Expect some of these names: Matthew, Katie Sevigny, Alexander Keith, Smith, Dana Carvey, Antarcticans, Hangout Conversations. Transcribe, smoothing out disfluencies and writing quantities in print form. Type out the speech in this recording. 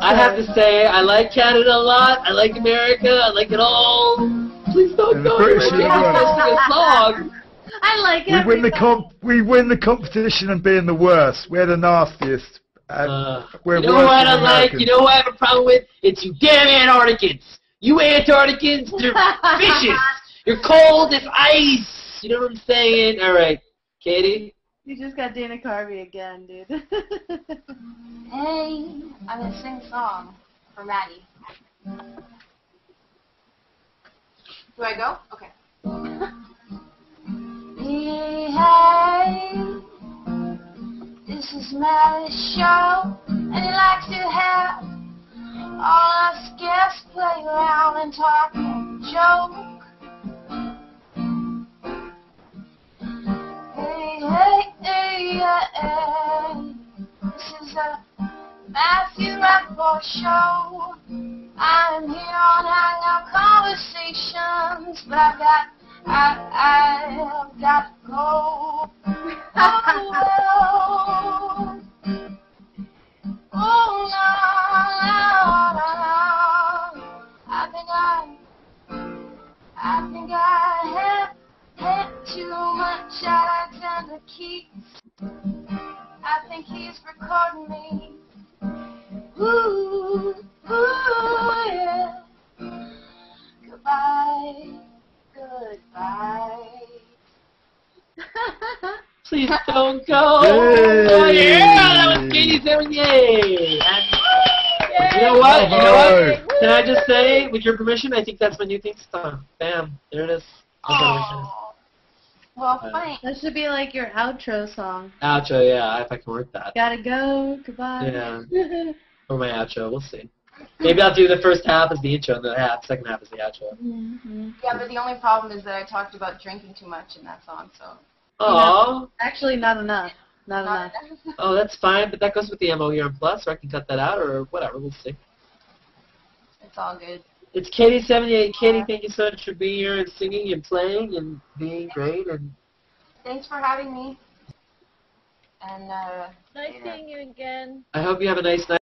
I have to say, I like Canada a lot. I like America. I like it all. Please don't go. Song. I like it. We win the competition and being the worst. We're the nastiest. You know what I like? You know what I have a problem with? It's you damn Antarcticans. You Antarcticans, you're vicious. You're cold as ice. You know what I'm saying? All right, Katie. You just got Dana Carvey again, dude. Hey, I'm going to sing a song for Maddie. Do I go? Okay. Hey, this is Maddie's show, and he likes to have all us guests play around and talk and joke. This is a Matthew Rappaport show. I'm here on Hangout Conversations, but I've got to go. Oh, well. Oh, no, no, no. I think I had too much Alexander Keith. I think he's recording me. Ooh, ooh, yeah. Goodbye, goodbye. Please don't go. Yay. Oh yeah, that was Katie Sevigny. You know what? You know what? Can I just say, with your permission, I think that's my new theme song. Bam, there it is. Well, fine. That should be like your outro song. Outro, yeah, if I can work that. Gotta go, goodbye. Yeah. Or my outro, we'll see. Maybe I'll do the first half as the intro and the second half as the outro. Mm-hmm. Yeah, but the only problem is that I talked about drinking too much in that song, so. Oh. Yeah, actually, not enough. Not enough. Oh, that's fine, but that goes with the MOU and plus, or I can cut that out or whatever, we'll see. It's all good. It's Katie 78. Katie, thank you so much for being here and singing and playing and being great. And thanks for having me. And nice seeing you again. I hope you have a nice night.